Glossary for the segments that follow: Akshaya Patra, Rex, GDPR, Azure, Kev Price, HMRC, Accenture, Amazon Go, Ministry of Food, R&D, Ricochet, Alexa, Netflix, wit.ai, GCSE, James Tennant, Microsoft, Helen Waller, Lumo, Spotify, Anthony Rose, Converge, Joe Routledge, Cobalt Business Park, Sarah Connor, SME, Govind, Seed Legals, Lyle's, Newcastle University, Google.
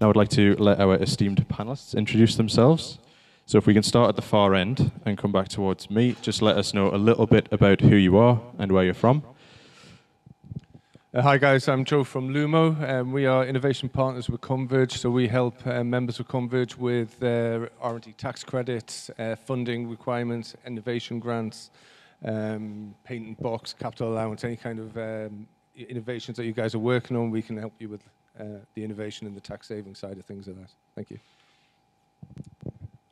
Now I'd like to let our esteemed panelists introduce themselves. So if we can start at the far end and come back towards me, just let us know a little bit about who you are and where you're from. Hi guys, I'm Joe from Lumo. We are innovation partners with Converge, so we help members of Converge with their R&D tax credits, funding requirements, innovation grants, patent box, capital allowance, any kind of innovations that you guys are working on. We can help you with the innovation and the tax saving side of things like that. Thank you.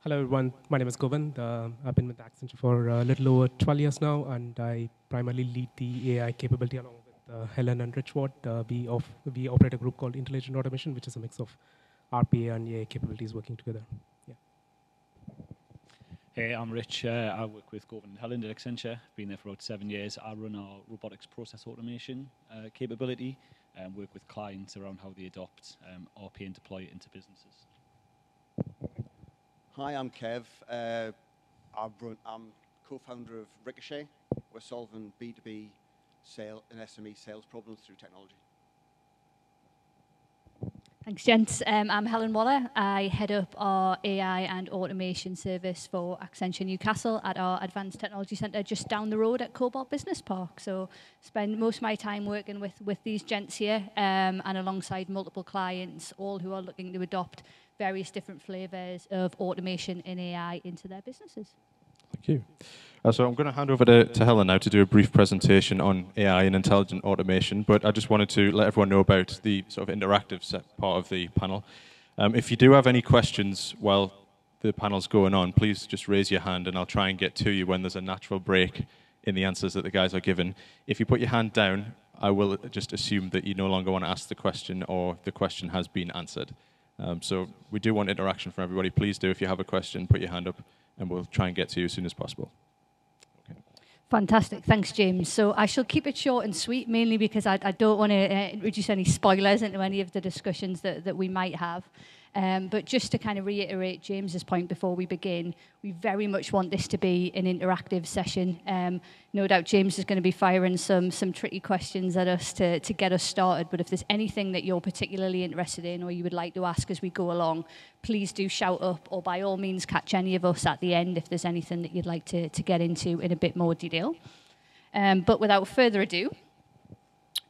Hello everyone, my name is Govind. I've been with Accenture for a little over 12 years now, and I primarily lead the AI capability along with Helen and Rich Ward. We operate a group called Intelligent Automation, which is a mix of RPA and AI capabilities working together. Yeah. Hey, I'm Rich. I work with Govind and Helen at Accenture. I've been there for about 7 years. I run our robotics process automation capability and work with clients around how they adopt RPA and deploy it into businesses. Hi, I'm Kev. I'm co-founder of Ricochet. We're solving B2B sale and SME sales problems through technology. Thanks, gents. I'm Helen Waller. I head up our AI and automation service for Accenture Newcastle at our Advanced Technology Centre just down the road at Cobalt Business Park. So spend most of my time working with these gents here and alongside multiple clients, all who are looking to adopt various different flavours of automation and AI into their businesses. Thank you. So I'm going to hand over to Helen now to do a brief presentation on AI and intelligent automation, but I just wanted to let everyone know about the sort of interactive part of the panel. If you do have any questions while the panel's going on, please just raise your hand and I'll try and get to you when there's a natural break in the answers that the guys are given. If you put your hand down, I will just assume that you no longer want to ask the question or the question has been answered. So we do want interaction from everybody. Please do, if you have a question, put your hand up and we'll try and get to you as soon as possible. Okay. Fantastic. Thanks, James. So I shall keep it short and sweet, mainly because I don't want to introduce any spoilers into any of the discussions that we might have. But just to kind of reiterate James's point before we begin, we very much want this to be an interactive session. No doubt James is going to be firing some tricky questions at us to get us started, but if there's anything that you're particularly interested in or you would like to ask as we go along, please do shout up, or by all means catch any of us at the end if there's anything that you'd like to get into in a bit more detail. But without further ado,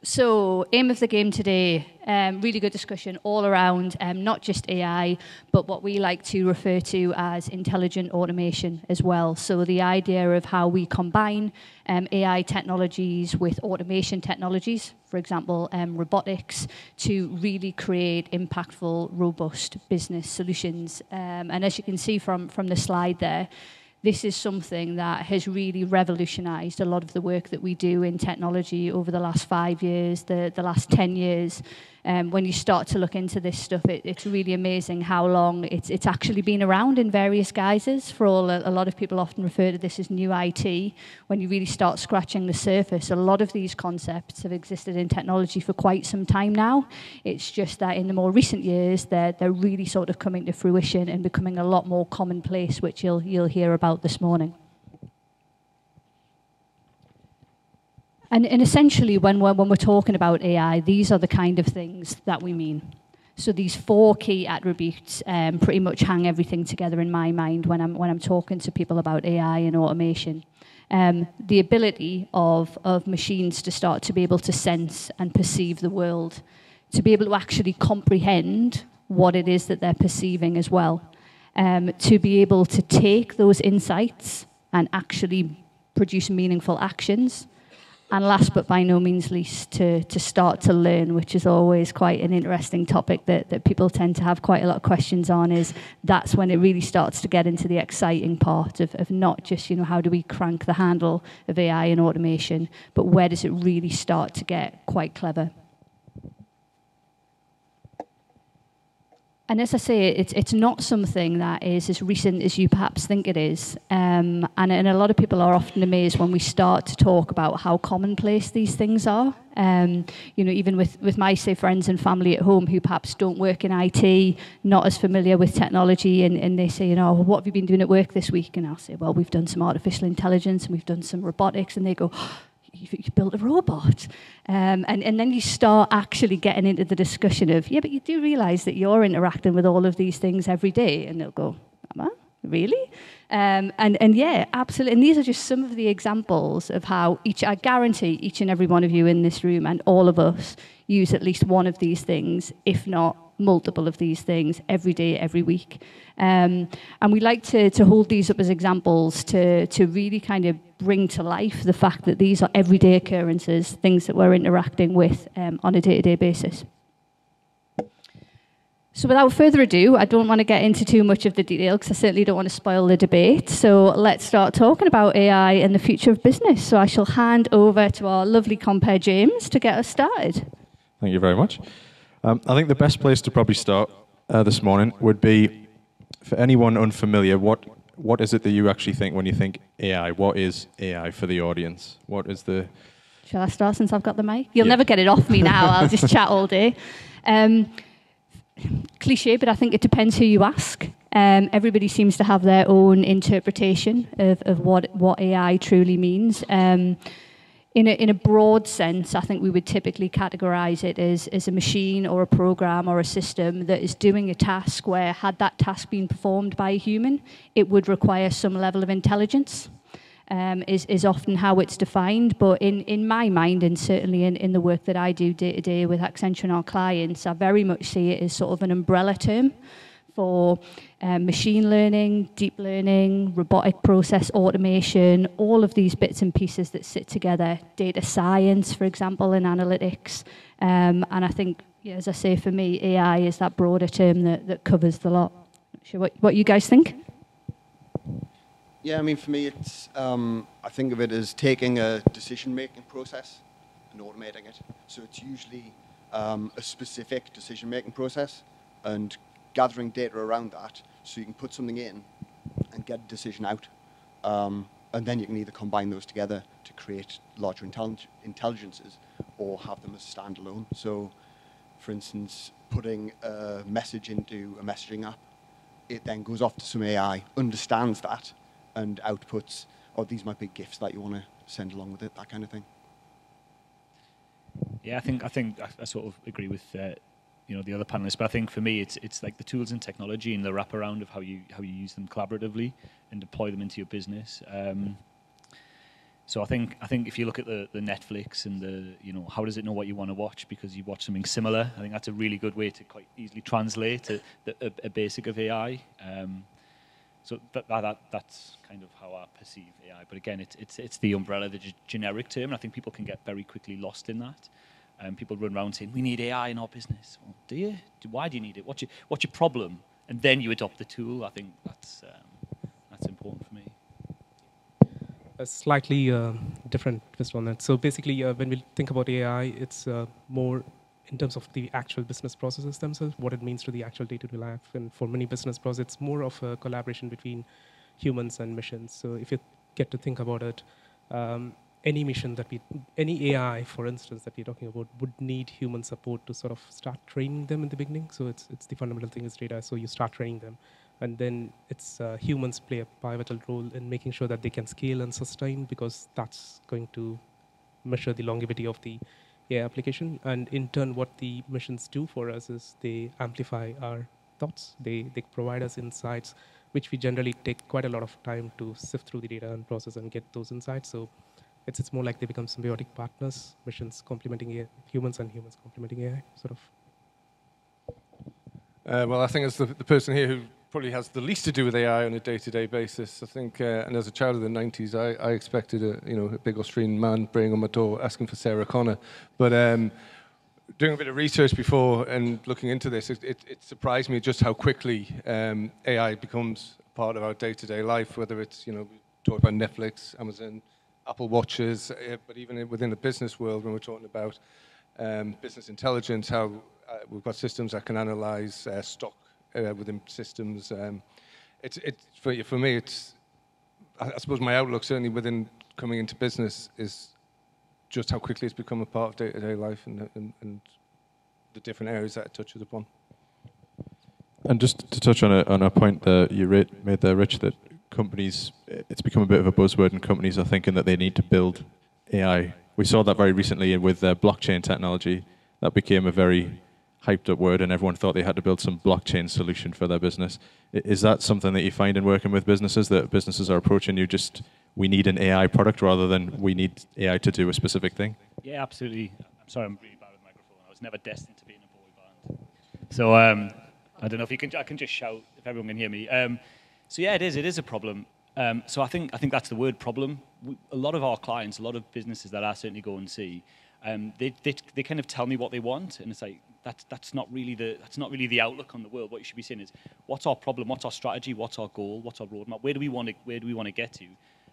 so, aim of the game today, really good discussion all around, not just AI, but what we like to refer to as intelligent automation as well. So the idea of how we combine AI technologies with automation technologies, for example, robotics, to really create impactful, robust business solutions. And as you can see from the slide there, this is something that has really revolutionized a lot of the work that we do in technology over the last 5 years, the last 10 years. When you start to look into this stuff, it's really amazing how long it's actually been around in various guises. For all, a lot of people often refer to this as new IT. When you really start scratching the surface, a lot of these concepts have existed in technology for quite some time now. It's just that in the more recent years, they're really sort of coming to fruition and becoming a lot more commonplace, which you'll hear about this morning. And essentially, when we're talking about AI, these are the kind of things that we mean. So these 4 key attributes pretty much hang everything together in my mind when I'm talking to people about AI and automation. The ability of machines to start to be able to sense and perceive the world, to be able to actually comprehend what it is that they're perceiving as well, to be able to take those insights and actually produce meaningful actions. And last but by no means least, to start to learn, which is always quite an interesting topic that people tend to have quite a lot of questions on, is that's when it really starts to get into the exciting part of not just, you know, how do we crank the handle of AI and automation, but where does it really start to get quite clever? And as I say, it's not something that is as recent as you perhaps think it is. And a lot of people are often amazed when we start to talk about how commonplace these things are. You know, even with my, say, friends and family at home who perhaps don't work in IT, not as familiar with technology, and they say, you know, what have you been doing at work this week? And I'll say, well, we've done some artificial intelligence and we've done some robotics. And they go, you built a robot. And then you start actually getting into the discussion of, yeah, but you do realise that you're interacting with all of these things every day. And they'll go, am I? Really? And yeah, absolutely. And these are just some of the examples of how each, I guarantee each and every one of you in this room and all of us use at least one of these things, if not multiple of these things, every day, every week. And we like to hold these up as examples to really kind of bring to life the fact that these are everyday occurrences, things that we're interacting with on a day-to-day basis. So without further ado, I don't want to get into too much of the detail because I certainly don't want to spoil the debate. So let's start talking about AI and the future of business. So I shall hand over to our lovely compere James to get us started. Thank you very much. I think the best place to probably start this morning would be, for anyone unfamiliar, what is it that you actually think when you think AI? What is AI for the audience? What is the... Shall I start since I've got the mic? You'll never get it off me now. I'll just chat all day. Cliche, but I think it depends who you ask. Everybody seems to have their own interpretation of what AI truly means. In a broad sense, I think we would typically categorize it as a machine or a program or a system that is doing a task where, had that task been performed by a human, it would require some level of intelligence. Is often how it's defined, but in my mind, and certainly in the work that I do day to day with Accenture and our clients, I very much see it as sort of an umbrella term for machine learning, deep learning, robotic process automation, all of these bits and pieces that sit together, data science, for example, and analytics. And I think, yeah, as I say, for me, AI is that broader term that covers the lot. Not sure what you guys think? Yeah, I mean, for me, it's I think of it as taking a decision-making process and automating it. So it's usually a specific decision-making process and gathering data around that so you can put something in and get a decision out. And then you can either combine those together to create larger intelligences or have them as standalone. So, for instance, putting a message into a messaging app, it then goes off to some AI, understands that, and outputs, or these might be gifts that you want to send along with it, that kind of thing. Yeah, I sort of agree with you know, the other panelists, but I think for me it's like the tools and technology and the wraparound of how you use them collaboratively and deploy them into your business. So I think if you look at the Netflix and the, you know, how does it know what you want to watch because you watch something similar? I think that's a really good way to quite easily translate a basic of AI. So that's kind of how I perceive AI. But again, it's the umbrella, the generic term. And I think people can get very quickly lost in that. People run around saying, we need AI in our business. Well, do you? Why do you need it? What's your problem? And then you adopt the tool. I think that's important for me. A slightly different twist on that. So basically, when we think about AI, it's more in terms of the actual business processes themselves, what it means to the actual day-to-day life. And for many business processes, it's more of a collaboration between humans and missions. So if you get to think about it, any AI, for instance, that we're talking about would need human support to sort of start training them in the beginning. So it's the fundamental thing is data, so you start training them. And then it's humans play a pivotal role in making sure that they can scale and sustain because that's going to measure the longevity of the AI application. And in turn, what the missions do for us is they amplify our thoughts. They provide us insights, which we generally take quite a lot of time to sift through the data and process and get those insights. So it's more like they become symbiotic partners, missions complementing AI, humans and humans complementing AI, sort of. Well, I think as the person here who probably has the least to do with AI on a day-to-day basis. I think, and as a child of the 90s, I expected a big Australian man banging on my door asking for Sarah Connor. But doing a bit of research before and looking into this, it surprised me just how quickly AI becomes part of our day-to-day life, whether it's, you know, we talk about Netflix, Amazon, Apple Watches, but even within the business world, when we're talking about business intelligence, how we've got systems that can analyze stock, within systems. For me, it's, I suppose my outlook certainly within coming into business is just how quickly it's become a part of day-to-day life and the different areas that it touches upon. And just to touch on a point that you made there, Rich, that companies, it's become a bit of a buzzword and companies are thinking that they need to build AI. We saw that very recently with blockchain technology. That became a very hyped up word, and everyone thought they had to build some blockchain solution for their business. Is that something that you find in working with businesses, that businesses are approaching you just, we need an AI product rather than we need AI to do a specific thing? Yeah, absolutely. I'm sorry, I'm really bad with the microphone. I was never destined to be in a boy band. So I don't know if you can, I can just shout if everyone can hear me. So yeah, it is a problem. So I think that's the word, problem. A lot of our clients, a lot of businesses that I certainly go and see, they kind of tell me what they want, and it's like, that's not really the outlook on the world. What you should be saying is, what's our problem? What's our strategy? What's our goal? What's our roadmap? Where do we want to get to?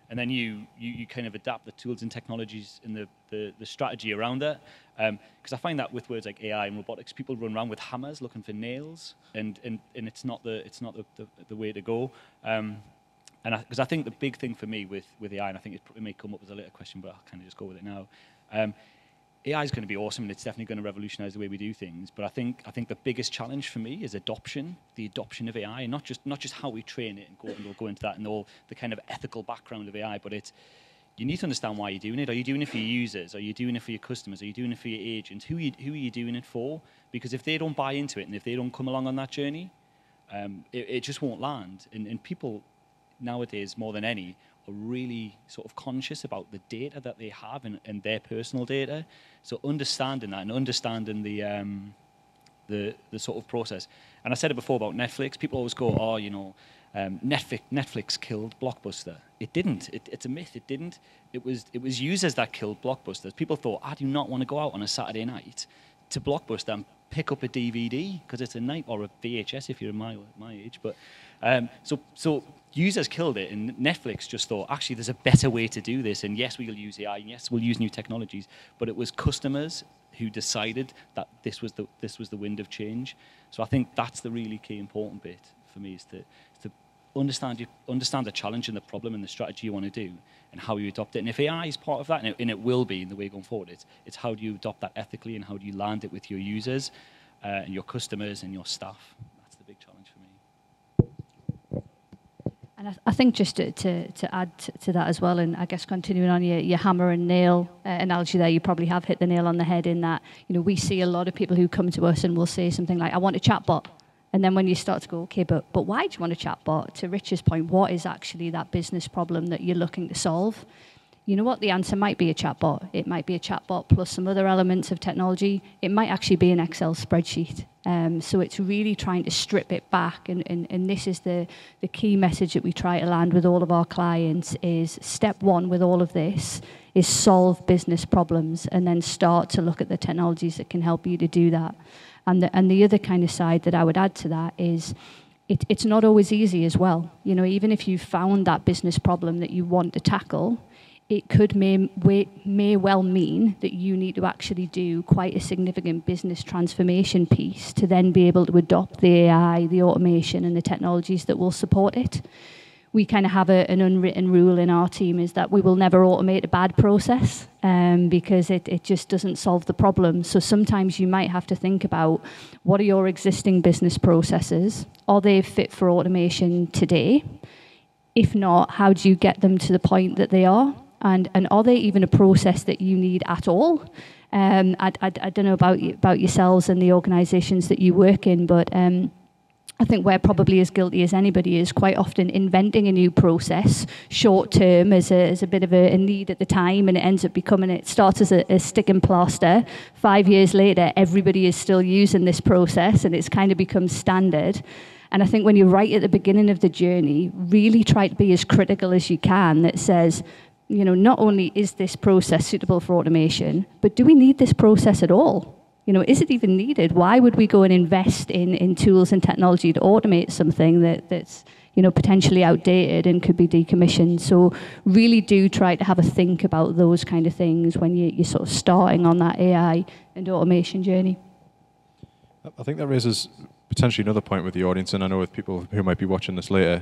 And then you kind of adapt the tools and technologies and the strategy around that. Because I find that with words like AI and robotics, people run around with hammers looking for nails, and it's not the way to go. And because I think the big thing for me with AI, and I think it may come up as a later question, but I'll kind of just go with it now. AI is going to be awesome, and it's definitely going to revolutionize the way we do things. But I think the biggest challenge for me is adoption, the adoption of AI, and not just how we train it, and we'll go into that and all the kind of ethical background of AI, but it's, you need to understand why you're doing it. Are you doing it for your users? Are you doing it for your customers? Are you doing it for your agents? Who are you doing it for? Because if they don't buy into it, and if they don't come along on that journey, it just won't land. And people nowadays, more than any, are really sort of conscious about the data that they have and their personal data. So understanding that and understanding the sort of process. And I said it before about Netflix. People always go, oh, you know, Netflix killed Blockbuster. It didn't. It's a myth. It didn't. It was users that killed Blockbusters. People thought, I do not want to go out on a Saturday night to Blockbuster and pick up a DVD because it's a night, or a VHS if you're my age. But so users killed it, and Netflix just thought, actually, there's a better way to do this, and yes, we'll use AI, and yes, we'll use new technologies, but it was customers who decided that this was the wind of change. So I think that's the really key important bit for me, is to understand the challenge and the problem and the strategy you want to do and how you adopt it. And if AI is part of that, and it will be in the way going forward, it's how do you adopt that ethically and how do you land it with your users and your customers and your staff. That's the big challenge for me. And I think just to add to that as well, and I guess continuing on your hammer and nail analogy there, you probably have hit the nail on the head in that, you know, we see a lot of people who come to us and will say something like, I want a chatbot. And then when you start to go, okay, but why do you want a chatbot? To Rich's point, what is actually that business problem that you're looking to solve? You know what, the answer might be a chatbot. It might be a chatbot plus some other elements of technology. It might actually be an Excel spreadsheet. So it's really trying to strip it back. And this is the key message that we try to land with all of our clients is step one with all of this is solve business problems and then start to look at the technologies that can help you to do that. And the other kind of side that I would add to that is it's not always easy as well. You know, even if you've found that business problem that you want to tackle, it could may well mean that you need to actually do quite a significant business transformation piece to then be able to adopt the AI, the automation, and the technologies that will support it. We kind of have an unwritten rule in our team is that we will never automate a bad process because it just doesn't solve the problem. So sometimes you might have to think about what are your existing business processes? Are they fit for automation today? If not, how do you get them to the point that they are? And are they even a process that you need at all? I don't know about yourselves and the organisations that you work in, but I think we're probably as guilty as anybody is quite often inventing a new process short term as a bit of a need at the time, and it ends up becoming, it starts as a stick and plaster. 5 years later, everybody is still using this process, and it's kind of become standard. And I think when you're right at the beginning of the journey, really try to be as critical as you can that says, you know, not only is this process suitable for automation, but do we need this process at all? You know, is it even needed? Why would we go and invest in tools and technology to automate something that's, you know, potentially outdated and could be decommissioned? So really do try to have a think about those kind of things when you're sort of starting on that AI and automation journey. I think that raises potentially another point with the audience, and I know with people who might be watching this later.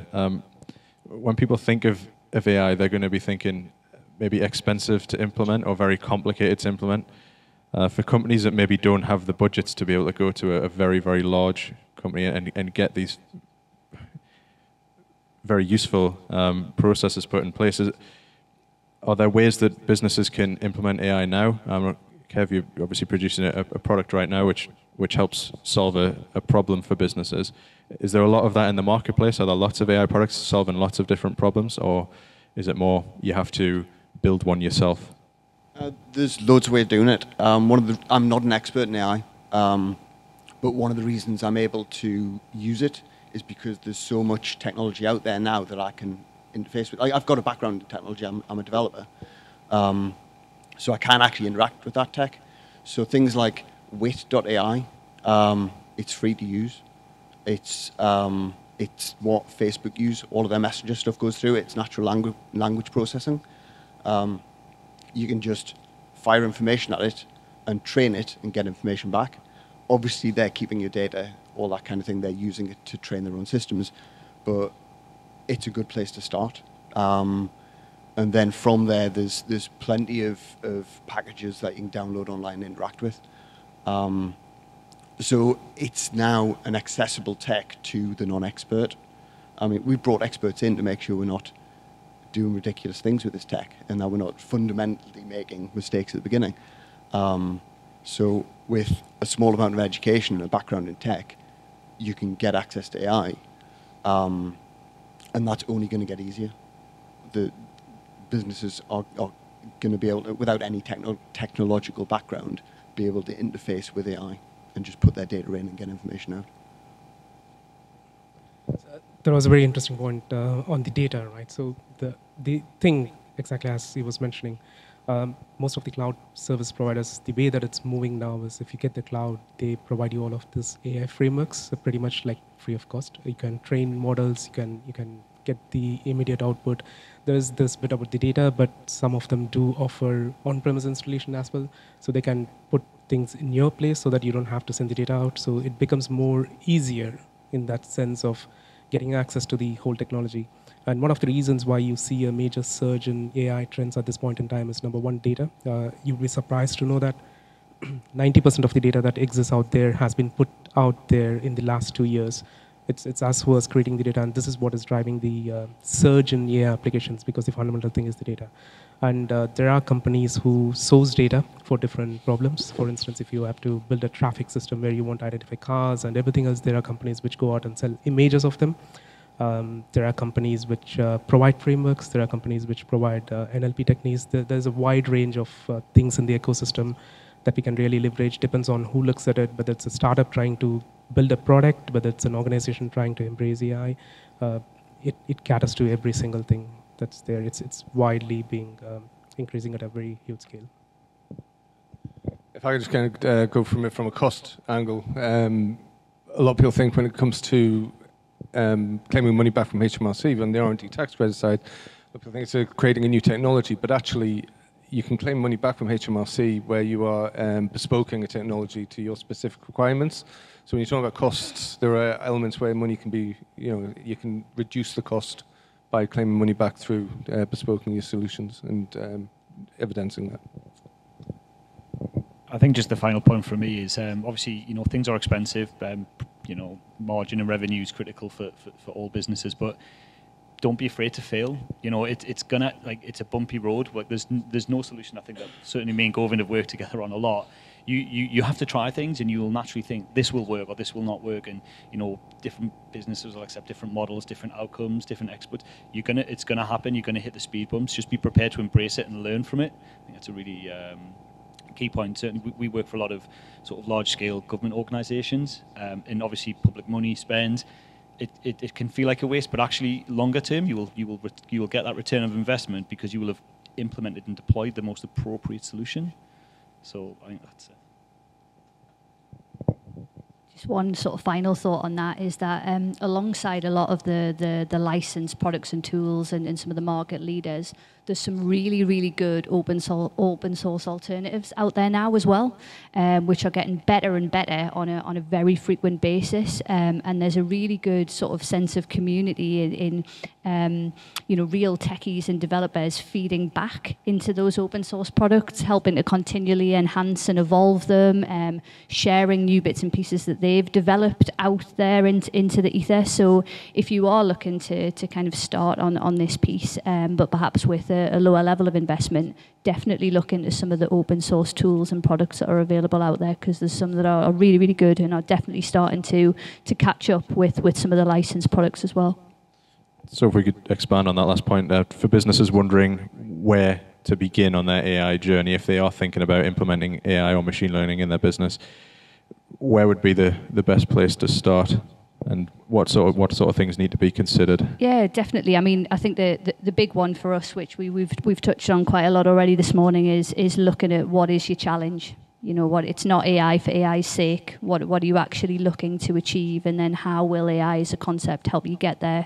When people think of AI, they're going to be thinking maybe expensive to implement or very complicated to implement. For companies that maybe don't have the budgets to be able to go to a very, very large company and get these very useful processes put in place, Are there ways that businesses can implement AI now? Kev, you're obviously producing a product right now which helps solve a problem for businesses. Is there a lot of that in the marketplace? Are there lots of AI products solving lots of different problems, or is it more you have to build one yourself? There's loads of ways of doing it. I'm not an expert in AI, but one of the reasons I'm able to use it is because there's so much technology out there now that I can interface with. I've got a background in technology. I'm a developer, so I can actually interact with that tech. So things like wit.ai, it's free to use. It's what Facebook use. All of their messenger stuff goes through. It's natural language processing. You can just fire information at it and train it and get information back. Obviously, they're keeping your data, all that kind of thing. They're using it to train their own systems, but it's a good place to start. And then from there, there's plenty of packages that you can download online and interact with. So it's now an accessible tech to the non-expert. I mean, we brought experts in to make sure we're not doing ridiculous things with this tech and that we're not fundamentally making mistakes at the beginning. So with a small amount of education and a background in tech, you can get access to AI. And that's only going to get easier. The businesses are going to be able to, without any technological background, be able to interface with AI and just put their data in and get information out. There was a very interesting point on the data, right? So the thing, exactly as he was mentioning, most of the cloud service providers, the way that it's moving now is if you get the cloud, they provide you all of this AI frameworks, so pretty much like free of cost. You can train models, you can get the immediate output. There's this bit about the data, but some of them do offer on-premise installation as well. So they can put things in your place so that you don't have to send the data out. So it becomes more easier in that sense of getting access to the whole technology. And one of the reasons why you see a major surge in AI trends at this point in time is, number one, data. You'd be surprised to know that 90% of the data that exists out there has been put out there in the last 2 years. It's us who is creating the data, and this is what is driving the surge in AI applications, because the fundamental thing is the data. And there are companies who source data for different problems. For instance, if you have to build a traffic system where you want to identify cars and everything else, there are companies which go out and sell images of them. There are companies which provide frameworks. There are companies which provide NLP techniques. There's a wide range of things in the ecosystem that we can really leverage. Depends on who looks at it, whether it's a startup trying to build a product, whether it's an organization trying to embrace AI. It caters to every single thing that's there. It's widely being increasing at a very huge scale. If I could just kind of go from a cost angle, a lot of people think when it comes to claiming money back from HMRC on the R&D tax credit side, people think it's creating a new technology, but actually you can claim money back from HMRC where you are bespoking a technology to your specific requirements. So when you talk about costs, there are elements where money can be, you can reduce the cost by claiming money back through bespoking your solutions and evidencing that. I think just the final point for me is obviously, things are expensive. Margin and revenue is critical for all businesses, but don't be afraid to fail. It's a bumpy road. Like there's no solution. I think that certainly me and Govind have worked together on a lot. You have to try things, and you will naturally think this will work or this will not work. And different businesses will accept different models, different outcomes, different experts. It's gonna happen. You're gonna hit the speed bumps. Just be prepared to embrace it and learn from it. I think that's a really key point. Certainly, we work for a lot of sort of large-scale government organisations, and obviously public money spend. It can feel like a waste, but actually longer term you will get that return of investment because you will have implemented and deployed the most appropriate solution. So I think that's it. Just one sort of final thought on that is that alongside a lot of the licensed products and tools and some of the market leaders, there's some really, really good open source alternatives out there now as well, which are getting better and better on a very frequent basis. And there's a really good sort of sense of community in real techies and developers feeding back into those open source products, helping to continually enhance and evolve them, sharing new bits and pieces that they've developed out there into the ether. So if you are looking to kind of start on this piece, but perhaps with a lower level of investment, definitely look into some of the open source tools and products that are available out there, because there's some that are really, really good and are definitely starting to catch up with some of the licensed products as well. So if we could expand on that last point, for businesses wondering where to begin on their AI journey, if they are thinking about implementing AI or machine learning in their business, where would be the best place to start? And what sort of things need to be considered? Yeah, definitely. I mean, I think the big one for us, which we've touched on quite a lot already this morning, is looking at what is your challenge. You know, what it's not AI for AI's sake. What are you actually looking to achieve, and then how will AI as a concept help you get there?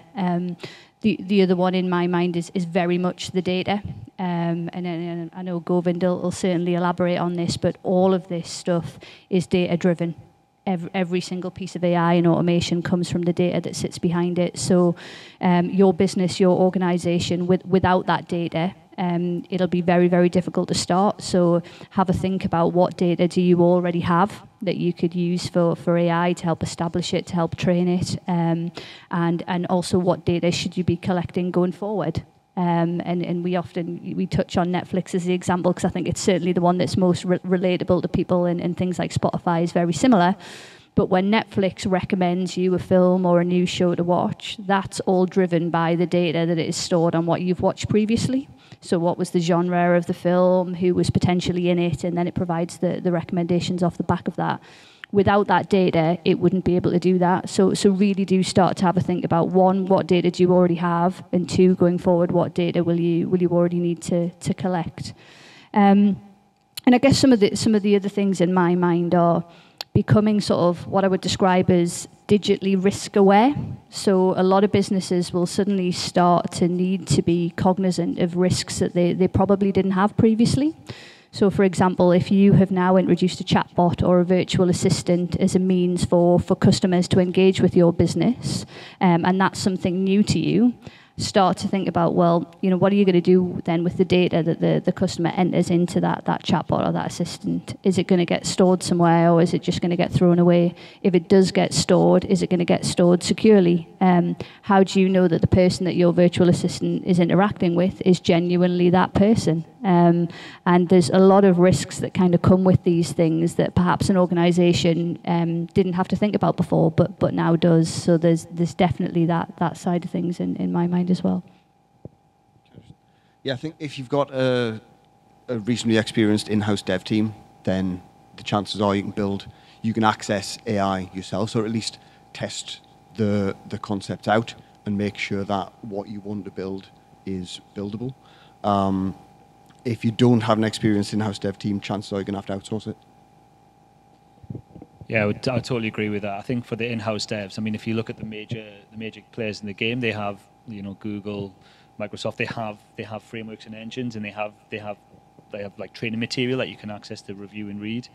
The other one in my mind is very much the data, and I know Govind will certainly elaborate on this, but all of this stuff is data driven. Every single piece of AI and automation comes from the data that sits behind it. So your business, your organization, without that data, it'll be very, very difficult to start. So have a think about what data do you already have that you could use for AI to help establish it, to help train it, and also what data should you be collecting going forward? And we touch on Netflix as the example, because I think it's certainly the one that's most relatable to people, and things like Spotify is very similar. But when Netflix recommends you a film or a new show to watch, that's all driven by the data that is stored on what you've watched previously. So what was the genre of the film, who was potentially in it, and then it provides the recommendations off the back of that. Without that data, it wouldn't be able to do that. So really do start to have a think about, one, what data do you already have? And two, going forward, what data will you already need to collect? And I guess some of the other things in my mind are becoming sort of what I would describe as digitally risk aware. So a lot of businesses will suddenly start to need to be cognizant of risks that they probably didn't have previously. So, for example, if you have now introduced a chatbot or a virtual assistant as a means for customers to engage with your business, and that's something new to you, start to think about, well, you know, what are you going to do then with the data that the customer enters into that chatbot or that assistant? Is it going to get stored somewhere, or is it just going to get thrown away? If it does get stored, is it going to get stored securely? How do you know that the person that your virtual assistant is interacting with is genuinely that person? And there's a lot of risks that kind of come with these things that perhaps an organization didn't have to think about before, but now does. So there's definitely that side of things in my mind as well. Yeah, I think if you've got a reasonably experienced in-house dev team, then the chances are you can access AI yourself, or at least test the concept out and make sure that what you want to build is buildable. If you don't have an experienced in-house dev team, chances are you're going to have to outsource it. Yeah, I totally agree with that. I think for the in-house devs, I mean, if you look at the major players in the game, they have, you know, Google, Microsoft. They have frameworks and engines, and they have like training material that you can access to review and read.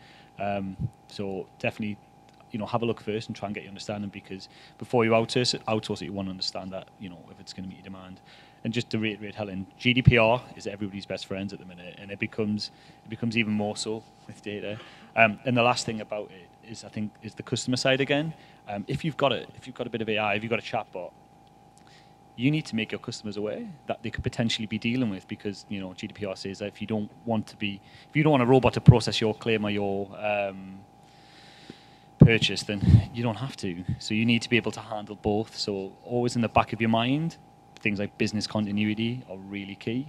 So definitely, you know, have a look first and try and get your understanding, because before you outsource it, you want to understand that, you know, if it's going to meet your demand. And just to reiterate, Helen, GDPR is everybody's best friends at the minute, and it becomes even more so with data. And the last thing about it is, I think, is the customer side again. If you've got a bit of AI, if you've got a chatbot, you need to make your customers aware that they could potentially be dealing with, because, you know, GDPR says that if you don't want a robot to process your claim or your purchase, then you don't have to. So you need to be able to handle both. So always in the back of your mind, things like business continuity are really key.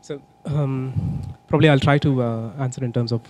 So probably I'll try to answer in terms of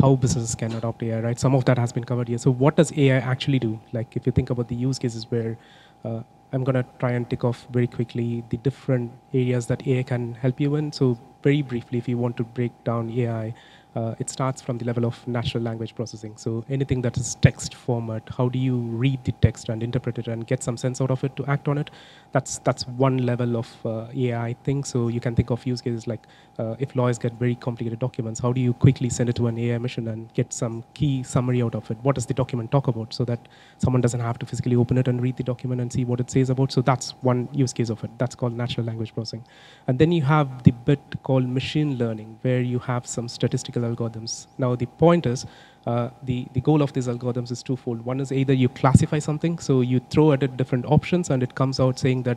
how businesses can adopt AI, right? Some of that has been covered here. So what does AI actually do? Like, if you think about the use cases where I'm going to try and tick off very quickly the different areas that AI can help you in. So very briefly, if you want to break down AI, It starts from the level of natural language processing. So anything that is text format, how do you read the text and interpret it and get some sense out of it to act on it? That's one level of AI thing. So you can think of use cases like if lawyers get very complicated documents, how do you quickly send it to an AI machine and get some key summary out of it? What does the document talk about so that someone doesn't have to physically open it and read the document and see what it says about? So that's one use case of it. That's called natural language processing. And then you have the bit called machine learning, where you have some statistical algorithms. Now the point is, the goal of these algorithms is twofold. One is either you classify something, so you throw at it different options and it comes out saying that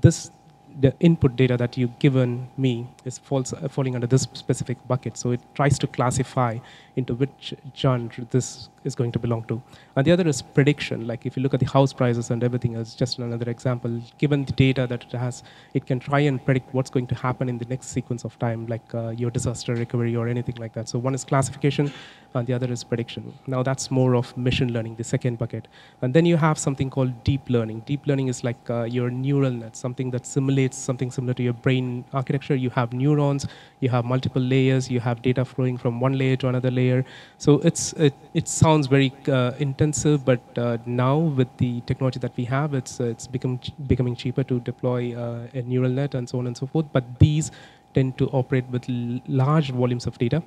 this, the input data that you've given me is falling under this specific bucket. So it tries to classify into which genre this is going to belong to. And the other is prediction. Like if you look at the house prices and everything else, just another example, given the data that it has, it can try and predict what's going to happen in the next sequence of time, like your disaster recovery or anything like that. So one is classification and the other is prediction. Now that's more of machine learning, the second bucket. And then you have something called deep learning. Deep learning is like your neural net, something that simulates something similar to your brain architecture. You have neurons, you have multiple layers, you have data flowing from one layer to another layer. So it sounds very intensive, but now with the technology that we have, it's becoming cheaper to deploy a neural net and so on and so forth. But these tend to operate with large volumes of data,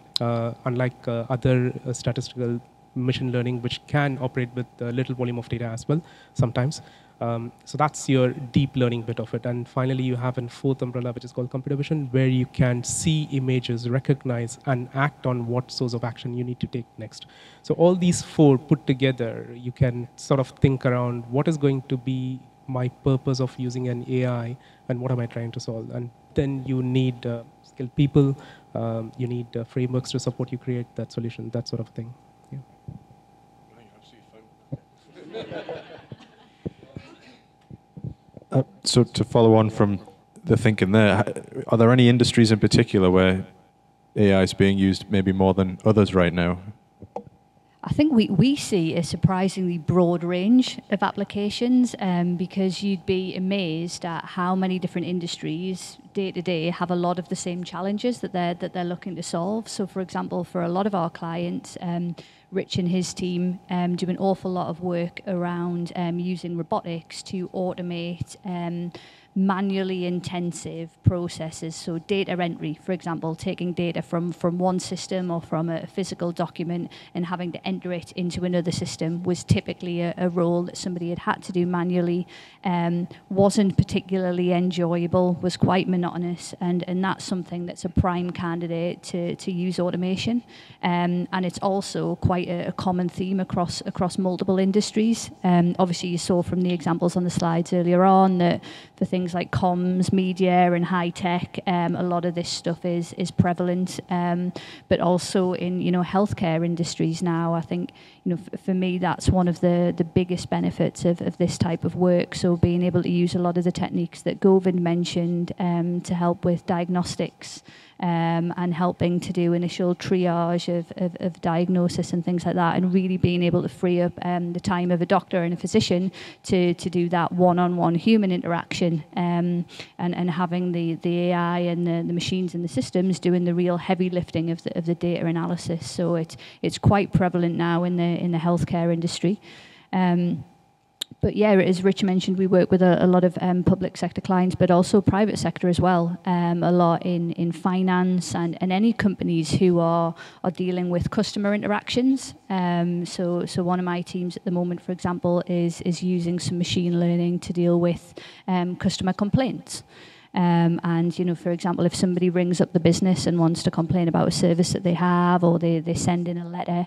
unlike other statistical machine learning, which can operate with a little volume of data as well sometimes. So that's your deep learning bit of it. And finally, you have a fourth umbrella, which is called computer vision, where you can see images, recognize, and act on what source of action you need to take next. So all these four put together, you can sort of think around what is going to be my purpose of using an AI and what am I trying to solve. And then you need skilled people, you need frameworks to support you create that solution, that sort of thing. Yeah. So to follow on from the thinking there, are there any industries in particular where AI is being used maybe more than others right now? I think we see a surprisingly broad range of applications because you'd be amazed at how many different industries day to day have a lot of the same challenges that they're looking to solve. So for example, for a lot of our clients, Rich and his team do an awful lot of work around using robotics to automate manually intensive processes. So data entry, for example, taking data from one system or from a physical document and having to enter it into another system was typically a role that somebody had to do manually, wasn't particularly enjoyable, was quite monotonous, and that's something that's a prime candidate to use automation. And it's also quite a common theme across multiple industries. Obviously you saw from the examples on the slides earlier on that for things like comms, media, and high tech, a lot of this stuff is prevalent. But also in healthcare industries now, I think for me that's one of the biggest benefits of this type of work. So being able to use a lot of the techniques that Govind mentioned to help with diagnostics. And helping to do initial triage of diagnosis and things like that, and really being able to free up the time of a doctor and a physician to do that one-on-one human interaction, and having the AI and the machines and the systems doing the real heavy lifting of the data analysis. So it's quite prevalent now in the healthcare industry. But yeah, as Rich mentioned, we work with a lot of public sector clients, but also private sector as well, a lot in finance and any companies who are dealing with customer interactions. So one of my teams at the moment, for example, is using some machine learning to deal with customer complaints. And for example, if somebody rings up the business and wants to complain about a service that they have, or they send in a letter,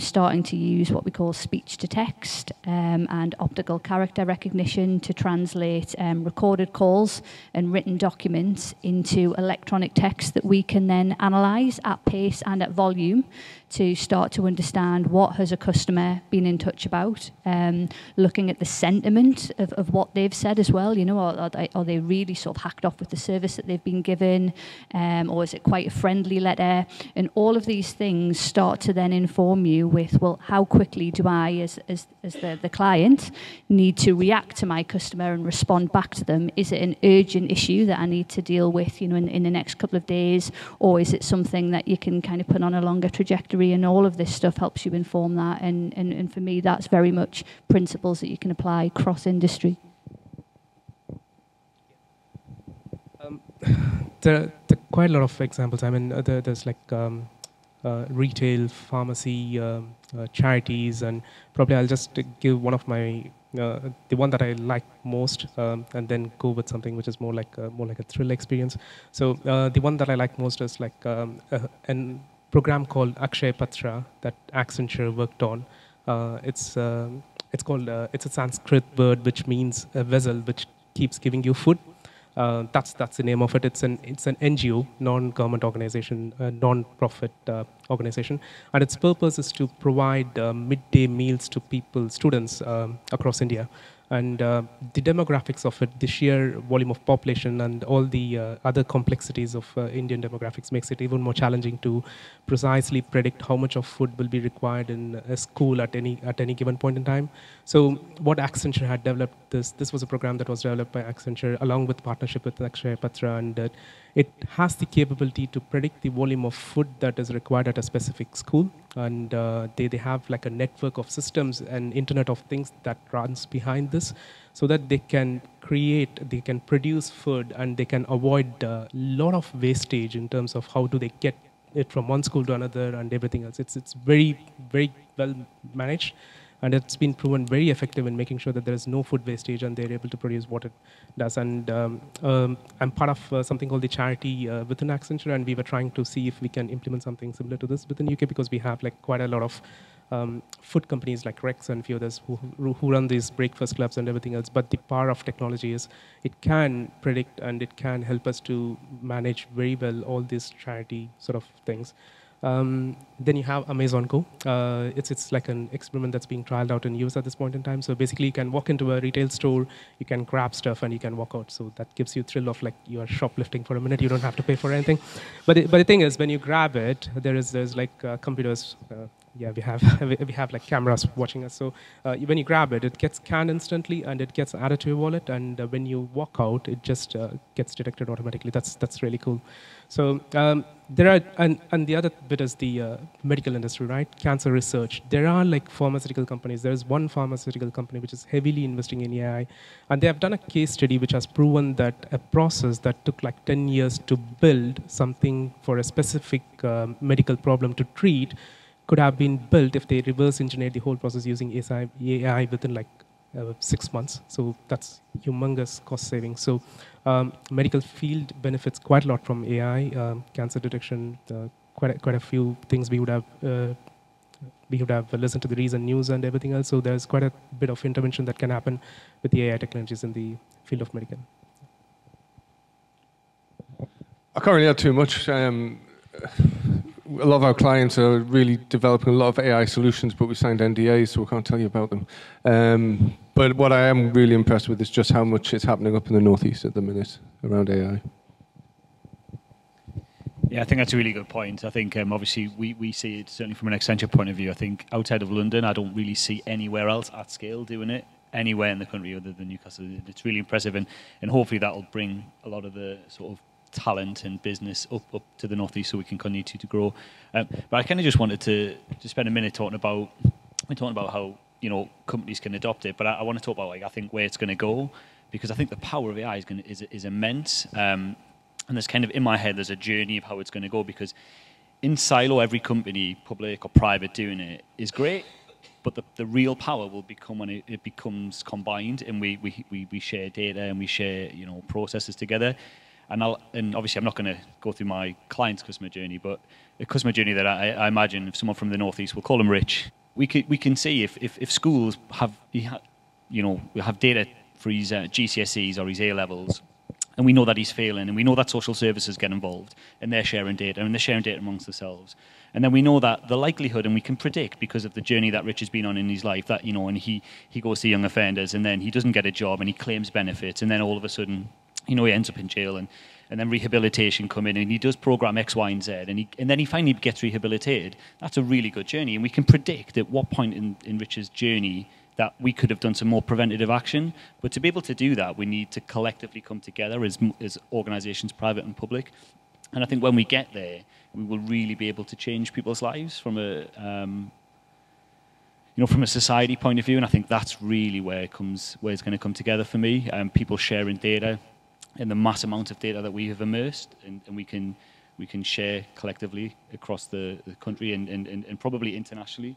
starting to use what we call speech to text and optical character recognition to translate recorded calls and written documents into electronic text that we can then analyze at pace and at volume to start to understand what has a customer been in touch about, looking at the sentiment of what they've said as well. You know, are they really sort of hacked off with the service that they've been given, or is it quite a friendly letter? And all of these things start to then inform you with, well, how quickly do I, as the client, need to react to my customer and respond back to them? Is it an urgent issue that I need to deal with, you know, in the next couple of days, or is it something that you can kind of put on a longer trajectory? And all of this stuff helps you inform that, and for me, that's very much principles that you can apply cross-industry. There are quite a lot of examples. I mean, there's like retail, pharmacy, charities, and probably I'll just give one of my the one that I like most, and then go with something which is more like a thrill experience. So the one that I like most is like a program called Akshaya Patra that Accenture worked on. It's called it's a Sanskrit word which means a vessel which keeps giving you food. That's the name of it. It's an NGO, non-government organization, non-profit organization, and its purpose is to provide midday meals to people, students across India. And the demographics of it, the sheer volume of population, and all the other complexities of Indian demographics makes it even more challenging to precisely predict how much of food will be required in a school at any given point in time. So what Accenture had developed, this was a program that was developed by Accenture along with partnership with Akshaya Patra, and it has the capability to predict the volume of food that is required at a specific school. And they have like a network of systems and Internet of Things that runs behind this, so that they can produce food, and they can avoid a lot of wastage in terms of how do they get it from one school to another and everything else. It's very, very well managed, and it's been proven very effective in making sure that there is no food wastage, and they're able to produce what it does. And I'm part of something called the charity within Accenture, and we were trying to see if we can implement something similar to this within UK, because we have like quite a lot of food companies like Rex and a few others who run these breakfast clubs and everything else. But the power of technology is it can predict, and it can help us to manage very well all these charity sort of things. Then you have Amazon Go. It's like an experiment that's being trialed out in US at this point in time. So basically, you can walk into a retail store, you can grab stuff, and you can walk out. So that gives you a thrill of like you are shoplifting for a minute. You don't have to pay for anything. But the thing is, when you grab it, there's like computers. Yeah, we have like cameras watching us. So when you grab it, it gets scanned instantly, and it gets added to your wallet. And when you walk out, it just gets detected automatically. That's really cool. So and the other bit is the medical industry, right? Cancer research. There are like pharmaceutical companies. There is one pharmaceutical company which is heavily investing in AI, and they have done a case study which has proven that a process that took like 10 years to build something for a specific medical problem to treat could have been built if they reverse engineered the whole process using AI within like 6 months. So that's humongous cost savings. So medical field benefits quite a lot from AI, cancer detection, quite a few things we would have listened to the recent news and everything else. So there's quite a bit of intervention that can happen with the AI technologies in the field of medical. I can't really add too much. A lot of our clients are really developing a lot of AI solutions, but we signed NDAs, so we can't tell you about them. But what I am really impressed with is just how much is happening up in the Northeast at the minute around AI. Yeah, I think that's a really good point. I think obviously we see it certainly from an Accenture point of view. I think outside of London, I don't really see anywhere else at scale doing it anywhere in the country other than Newcastle. It's really impressive, and hopefully that will bring a lot of the sort of talent and business up to the Northeast, so we can continue to grow. But I kind of just wanted to spend a minute talking about how, you know, companies can adopt it. But I want to talk about, like, I think where it's going to go, because I think the power of AI is immense. And there's kind of, in my head, there's a journey of how it's going to go, because in silo every company, public or private, doing it is great. But the real power will become when it becomes combined, and we share data, and we share, you know, processes together. And obviously, I'm not going to go through my client's customer journey, but a customer journey that I imagine, if someone from the Northeast, we'll call them Rich, we can see if schools have data for his GCSEs or his A levels, and we know that he's failing, and we know that social services get involved, and they're sharing data, and they're sharing data amongst themselves. And then we know that the likelihood, and we can predict because of the journey that Rich has been on in his life, that, you know, and he goes to young offenders, and then he doesn't get a job, and he claims benefits, and then all of a sudden, you know, he ends up in jail, and then rehabilitation come in, and he does program X, Y, and Z, and then he finally gets rehabilitated. That's a really good journey, and we can predict at what point in Rich's journey that we could have done some more preventative action. But to be able to do that, we need to collectively come together as organizations, private and public. And I think when we get there, we will really be able to change people's lives from a you know, from a society point of view. And I think that's really where it's going to come together for me. People sharing data, and the mass amount of data that we have immersed, and we can share collectively across the country and probably internationally.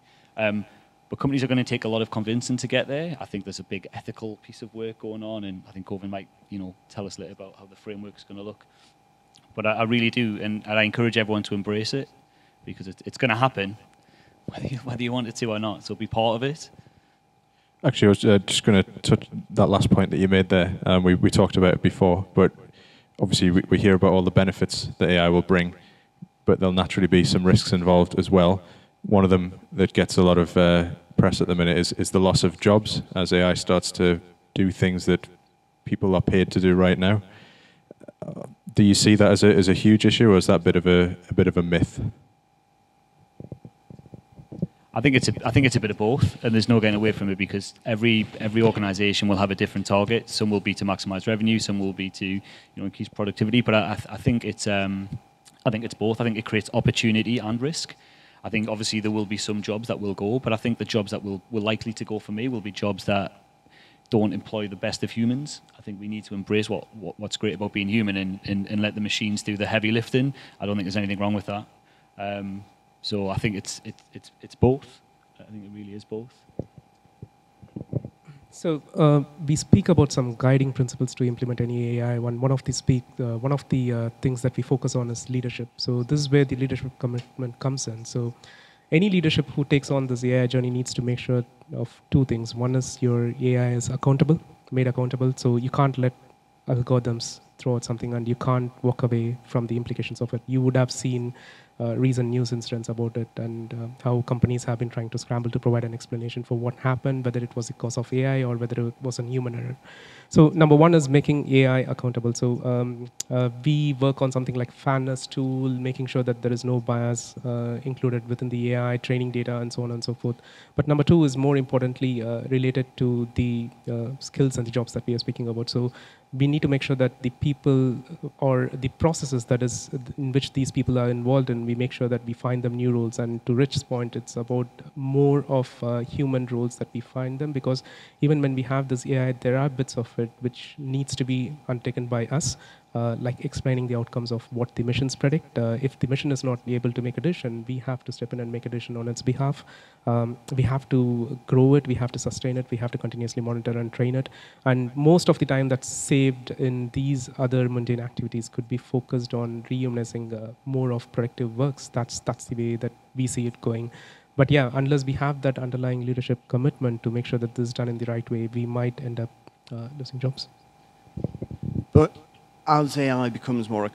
But companies are going to take a lot of convincing to get there. I think there's a big ethical piece of work going on, and I think Govin might, you know, tell us later about how the framework is going to look. But I really do, and I encourage everyone to embrace it, because it's going to happen, whether you want it to or not. So be part of it. Actually, I was just going to touch that last point that you made there. We talked about it before, but obviously we hear about all the benefits that AI will bring, but there'll naturally be some risks involved as well. One of them that gets a lot of press at the minute is the loss of jobs as AI starts to do things that people are paid to do right now. Do you see that as a huge issue, or is that a bit of a myth? I think it's a bit of both, and there's no getting away from it, because every organisation will have a different target. Some will be to maximise revenue, some will be to, you know, increase productivity. But I think it's both. I think it creates opportunity and risk. I think obviously there will be some jobs that will go, but I think the jobs that will likely to go for me will be jobs that don't employ the best of humans. I think we need to embrace what's great about being human, and let the machines do the heavy lifting. I don't think there's anything wrong with that. So I think it's both. I think it really is both. So we speak about some guiding principles to implement any AI. One of the things that we focus on is leadership. So this is where the leadership commitment comes in. So any leadership who takes on this AI journey needs to make sure of two things. One is your AI is made accountable. So you can't let algorithms throw out something and you can't walk away from the implications of it. You would have seen recent news incidents about it, and how companies have been trying to scramble to provide an explanation for what happened, whether it was because of AI or whether it was a human error. So number one is making AI accountable. So we work on something like fairness tool, making sure that there is no bias included within the AI training data and so on and so forth. But number two is more importantly related to the skills and the jobs that we are speaking about. So we need to make sure that the people or the processes that is in which these people are involved in, we make sure that we find them new roles. And to Rich's point, it's about more of human roles that we find them, because even when we have this AI, there are bits of it which needs to be undertaken by us, like explaining the outcomes of what the missions predict. If the mission is not able to make a decision, we have to step in and make a decision on its behalf. We have to grow it, we have to sustain it, we have to continuously monitor and train it. And most of the time that's saved in these other mundane activities could be focused on rehumanizing more of productive works. That's the way that we see it going. But yeah, unless we have that underlying leadership commitment to make sure that this is done in the right way, we might end up losing jobs. But as AI becomes more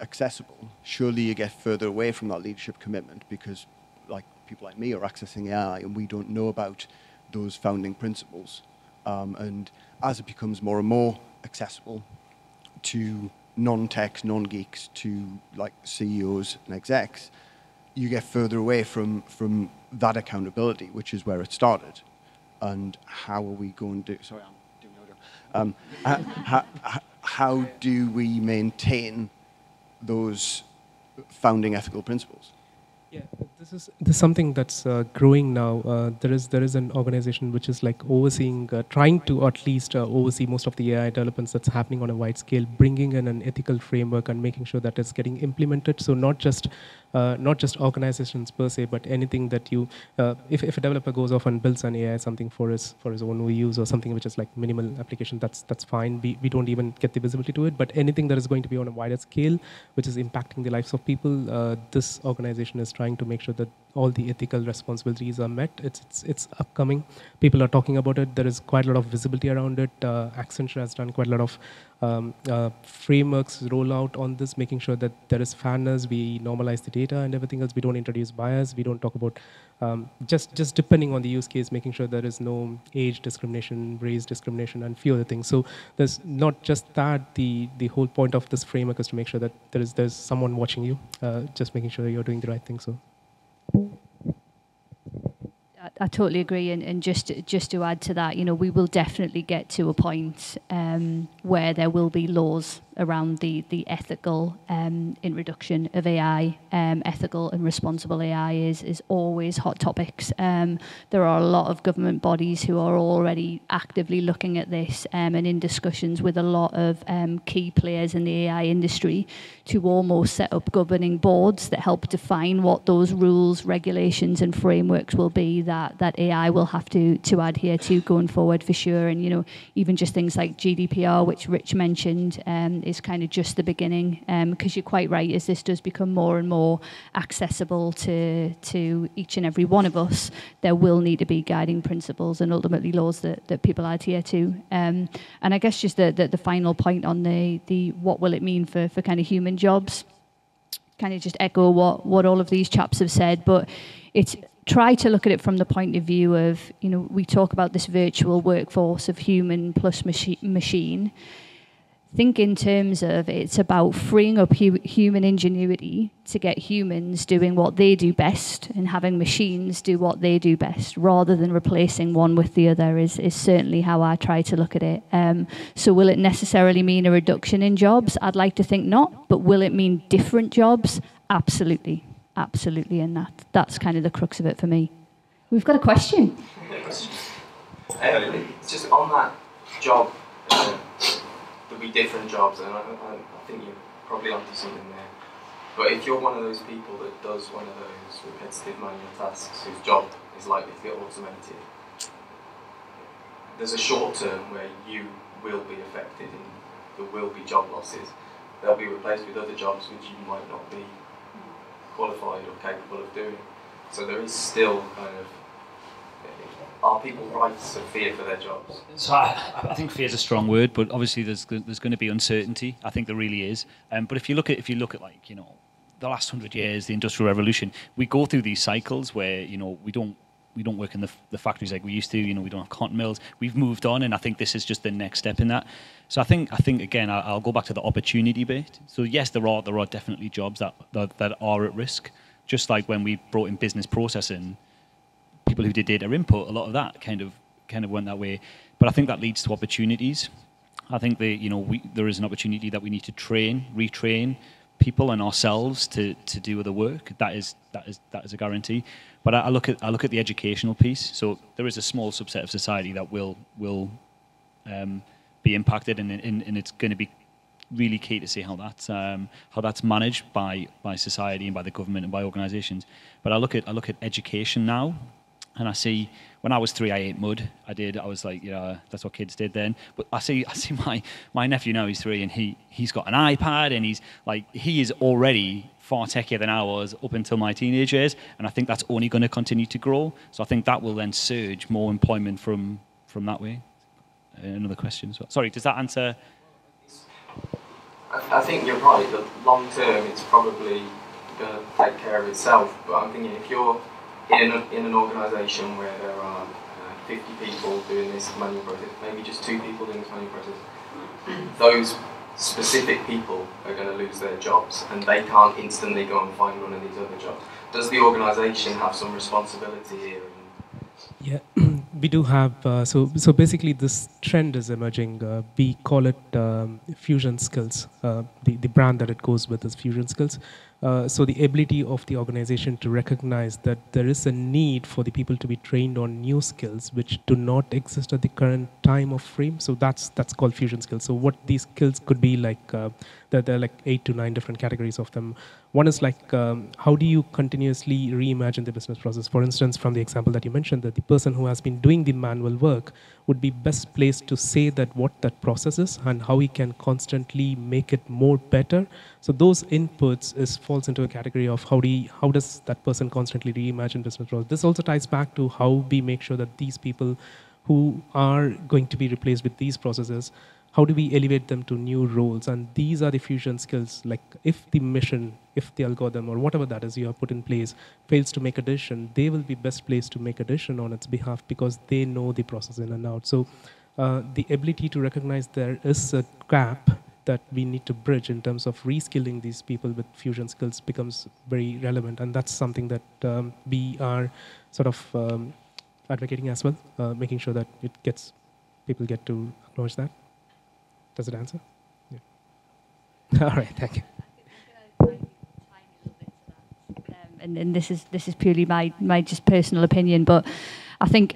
accessible, surely you get further away from that leadership commitment, because like people like me are accessing AI and we don't know about those founding principles. And as it becomes more and more accessible to non-techs, non-geeks, to like CEOs and execs, you get further away from that accountability, which is where it started. And how are we going to... Sorry, I'm doing no job. How do we maintain those founding ethical principles? Yeah, this is something that's growing now. There is an organization which is like overseeing, trying to at least oversee most of the AI developments that's happening on a wide scale, bringing in an ethical framework and making sure that it's getting implemented. So not just organizations per se, but anything that you, if a developer goes off and builds an AI something for his own use or something which is like minimal application, that's fine. We don't even get the visibility to it. But anything that is going to be on a wider scale, which is impacting the lives of people, this organization is trying to make sure that all the ethical responsibilities are met. It's upcoming. People are talking about it. There is quite a lot of visibility around it. Accenture has done quite a lot of frameworks rollout on this, making sure that there is fairness. We normalize the data and everything else. We don't introduce bias. We don't talk about just depending on the use case, making sure there is no age discrimination, race discrimination, and few other things. So there's not just that. The whole point of this framework is to make sure that there's someone watching you, just making sure you're doing the right thing. So. I totally agree, and just to add to that, you know, we will definitely get to a point where there will be laws around the ethical introduction of AI. Ethical and responsible AI is always hot topics. There are a lot of government bodies who are already actively looking at this and in discussions with a lot of key players in the AI industry to almost set up governing boards that help define what those rules, regulations and frameworks will be that AI will have to adhere to going forward for sure. And, you know, even just things like GDPR, which Rich mentioned, is kind of just the beginning, because you're quite right, as this does become more and more accessible to each and every one of us, there will need to be guiding principles and ultimately laws that people adhere to. And I guess just the final point on the what will it mean for kind of human jobs, kind of just echo what all of these chaps have said, but it's try to look at it from the point of view of, you know, we talk about this virtual workforce of human plus machine. Think in terms of it's about freeing up human ingenuity to get humans doing what they do best and having machines do what they do best, rather than replacing one with the other is certainly how I try to look at it. So will it necessarily mean a reduction in jobs? I'd like to think not, but will it mean different jobs? Absolutely, absolutely, and that's kind of the crux of it for me. We've got a question. Just on that job, there'll be different jobs, and I think you're probably onto something there. But if you're one of those people that does one of those repetitive manual tasks whose job is likely to get automated, there's a short term where you will be affected and there will be job losses. They'll be replaced with other jobs which you might not be qualified or capable of doing. So there is still kind of, are people right to fear for their jobs? So I think fear is a strong word, but obviously there's going to be uncertainty. I think there really is. But if you look at like, you know, the last 100 years, the Industrial Revolution, we go through these cycles where, you know, we don't work in the factories like we used to. You know, we don't have cotton mills. We've moved on, and I think this is just the next step in that. So I think again, I'll go back to the opportunity bit. So yes, there are definitely jobs that are at risk. Just like when we brought in business processing, people who did data input, a lot of that kind of went that way. But I think that leads to opportunities. I think that, you know, there is an opportunity that we need to retrain people and ourselves to do other work. That is a guarantee. But I look at the educational piece. So there is a small subset of society that will be impacted, and it's going to be really key to see how that's managed by society and by the government and by organisations. But I look at education now. And I see, when I was 3, I ate mud. I was like, you know, that's what kids did then. But I see my nephew now, he's 3, and he's got an iPad, and he's like, he is already far techier than I was up until my teenage years. And I think that's only going to continue to grow. So I think that will then surge more employment from that way. Another question as well. Sorry, does that answer? I think you're right, that long term, it's probably going to take care of itself. But I'm thinking if you're in an organisation where there are 50 people doing this manual process, maybe just 2 people doing this manual process, those specific people are going to lose their jobs, and they can't instantly go and find one of these other jobs. Does the organisation have some responsibility here? Yeah, we do have. So basically, this trend is emerging. We call it fusion skills. The brand that it goes with is fusion skills. So the ability of the organization to recognize that there is a need for the people to be trained on new skills which do not exist at the current time of frame. So that's called fusion skills. So what these skills could be like, there are like 8 to 9 different categories of them. One is like, how do you continuously reimagine the business process? For instance, from the example that you mentioned, that the person who has been doing the manual work would be best placed to say that what that process is and how we can constantly make it more better. So those inputs falls into a category of how does that person constantly reimagine business process. This also ties back to how we make sure that these people who are going to be replaced with these processes, how do we elevate them to new roles? And these are the fusion skills, like if the mission, if the algorithm or whatever that is you have put in place fails to make a decision, they will be best placed to make a decision on its behalf because they know the process in and out. So the ability to recognize there is a gap that we need to bridge in terms of reskilling these people with fusion skills becomes very relevant. And that's something that we are sort of advocating as well, making sure that it gets, people get to acknowledge that. Does it answer? Yeah. All right, thank you. And this is purely my just personal opinion, but I think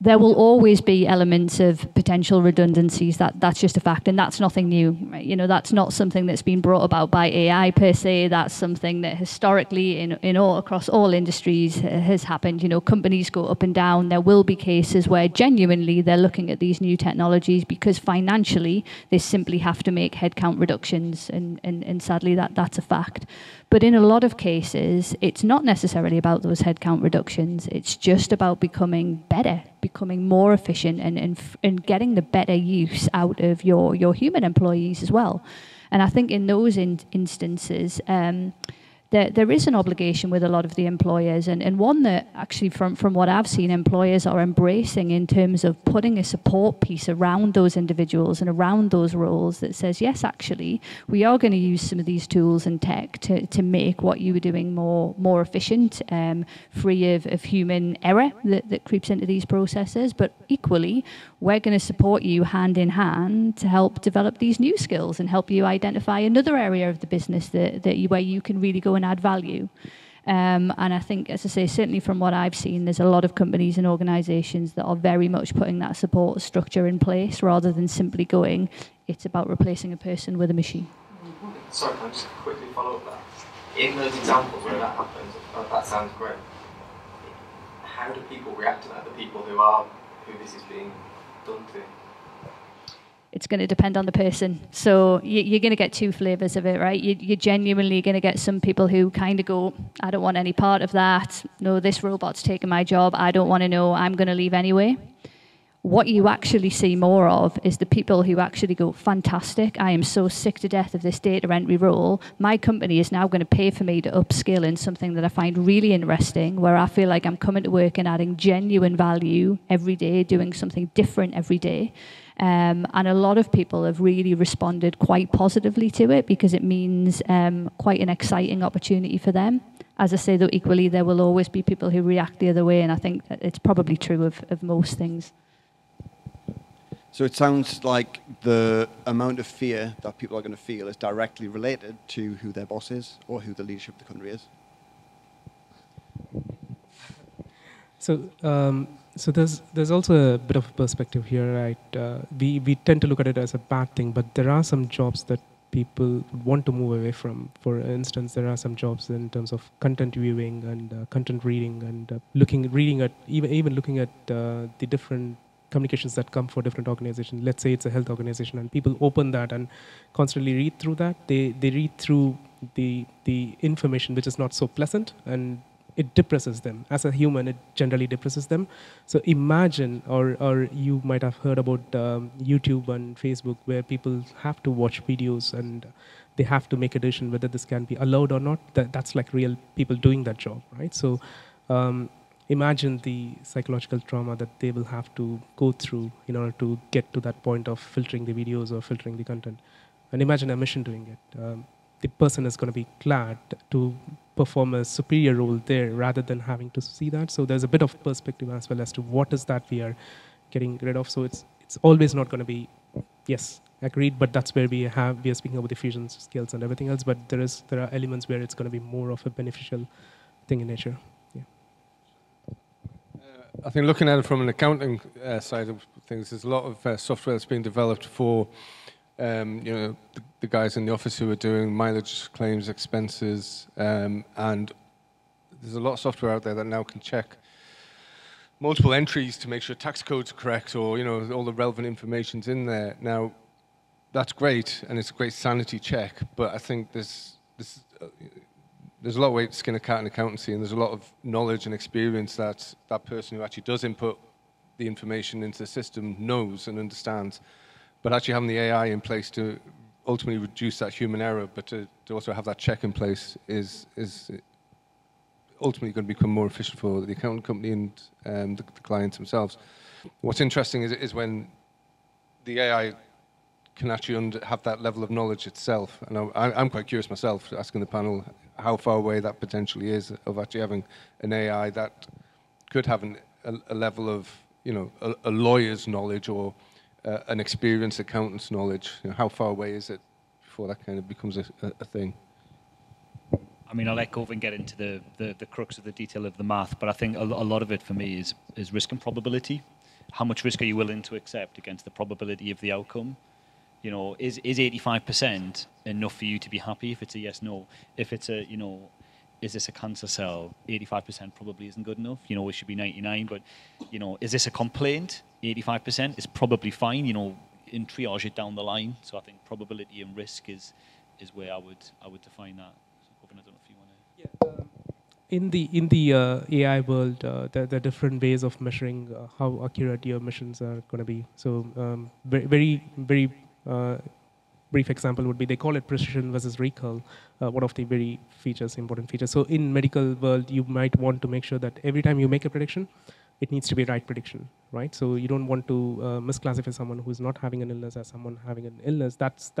there will always be elements of potential redundancies. That's just a fact, and that's nothing new, right? You know, that's not something that's been brought about by AI per se. That's something that historically, across all industries, has happened. You know, companies go up and down. There will be cases where genuinely they're looking at these new technologies because financially they simply have to make headcount reductions, and sadly that's a fact. But in a lot of cases, it's not necessarily about those headcount reductions. It's just about becoming better, becoming more efficient, and getting the better use out of your human employees as well. And I think in those instances, there is an obligation with a lot of the employers, and one that actually from what I've seen, employers are embracing in terms of putting a support piece around those individuals and around those roles that says, yes, actually, we are going to use some of these tools and tech to make what you were doing more efficient, free of human error that creeps into these processes. But equally, we're going to support you hand in hand to help develop these new skills and help you identify another area of the business where you can really go and add value. And I think, as I say, certainly from what I've seen, there's a lot of companies and organizations that are very much putting that support structure in place rather than simply going, it's about replacing a person with a machine. Sorry, can I just quickly follow up that? In those examples where that happens, that sounds great. How do people react to that, the people who this is being done to? It's going to depend on the person. So you're going to get two flavors of it, right? You're genuinely going to get some people who kind of go, I don't want any part of that. No, this robot's taking my job. I don't want to know. I'm going to leave anyway. What you actually see more of is the people who actually go, fantastic, I am so sick to death of this data entry role. My company is now going to pay for me to upskill in something that I find really interesting, where I feel like I'm coming to work and adding genuine value every day, doing something different every day. And a lot of people have really responded quite positively to it because it means quite an exciting opportunity for them. As I say, though, equally, there will always be people who react the other way, and I think that it's probably true of most things. So it sounds like the amount of fear that people are going to feel is directly related to who their boss is or who the leadership of the country is. So there's also a bit of a perspective here, right? We tend to look at it as a bad thing, but there are some jobs that people want to move away from. For instance, there are some jobs in terms of content viewing and content reading and even looking at the different communications that come for different organizations. Let's say it's a health organization, and people open that and constantly read through that. They read through the information which is not so pleasant, and it depresses them. As a human, it generally depresses them. So imagine, or you might have heard about YouTube and Facebook, where people have to watch videos and they have to make a decision whether this can be allowed or not. That's like real people doing that job, right? So imagine the psychological trauma that they will have to go through in order to get to that point of filtering the videos or filtering the content. And imagine a machine doing it. The person is going to be glad to perform a superior role there rather than having to see that. So there's a bit of perspective as well as to what is that we are getting rid of. So it's always not going to be, yes, agreed, but that's where we are speaking about the fusion skills and everything else. But there are elements where it's going to be more of a beneficial thing in nature. I think looking at it from an accounting side of things, there's a lot of software that's been developed for the guys in the office who are doing mileage claims, expenses, and there's a lot of software out there that now can check multiple entries to make sure tax code's correct, or you know, all the relevant information's in there. Now, that's great, and it's a great sanity check, but I think there's a lot of way to skin a cat in accountancy, and there's a lot of knowledge and experience that that person who actually does input the information into the system knows and understands. But actually having the AI in place to ultimately reduce that human error, but to also have that check in place is ultimately going to become more efficient for the accounting company and the clients themselves. What's interesting is when the AI can actually have that level of knowledge itself. And I'm quite curious myself, asking the panel how far away that potentially is of actually having an AI that could have a level of, you know, a lawyer's knowledge or an experienced accountant's knowledge. You know, how far away is it before that kind of becomes a thing? I mean, I'll let Govind get into the crux of the detail of the math, but I think a lot of it for me is risk and probability. How much risk are you willing to accept against the probability of the outcome? You know, is 85% enough for you to be happy if it's a yes, no? If it's a, you know, is this a cancer cell? 85% probably isn't good enough. You know, it should be 99, but, you know, is this a complaint? 85% is probably fine, you know, and triage it down the line. So I think probability and risk is where I would define that. So Govind, I don't know if you want to... Yeah. In the AI world, there are different ways of measuring how accurate your missions are going to be. So brief example would be, they call it precision versus recall, one of the very important features. So in medical world, you might want to make sure that every time you make a prediction, it needs to be right prediction, right? So you don't want to misclassify someone who's not having an illness as someone having an illness. That's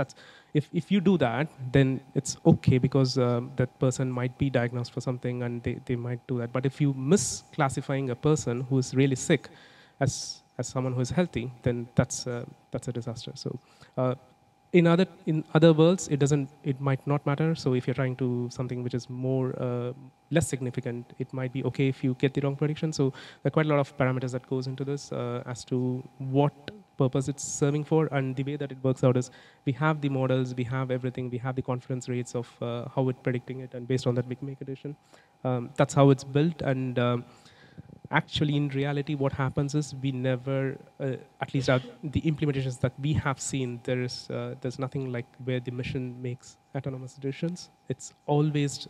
if you do that, then it's okay, because that person might be diagnosed for something and they might do that. But if you misclassifying a person who is really sick as someone who is healthy, then that's a disaster. So in other worlds, it might not matter. So if you're trying to something which is more less significant, it might be okay if you get the wrong prediction. So there are quite a lot of parameters that goes into this as to what purpose it's serving for, and the way that it works out is, we have the models, we have everything, we have the confidence rates of how it's predicting it, and based on that we can make a decision. That's how it's built, and actually, in reality, what happens is we never, at least the implementations that we have seen, there's nothing like where the machine makes autonomous decisions. It's always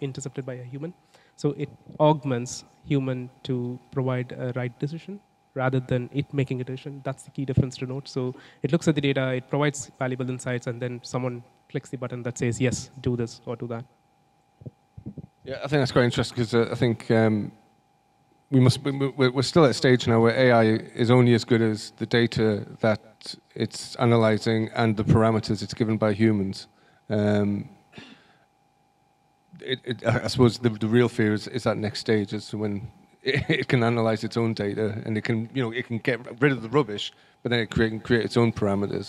intercepted by a human. So it augments human to provide a right decision rather than it making a decision. That's the key difference to note. So it looks at the data, it provides valuable insights, and then someone clicks the button that says, yes, do this or do that. Yeah, I think that's quite interesting, because I think... We're still at a stage now where AI is only as good as the data that it's analyzing and the parameters it's given by humans. I suppose the real fear is that next stage, is when it can analyze its own data and it can get rid of the rubbish, but then it can create its own parameters.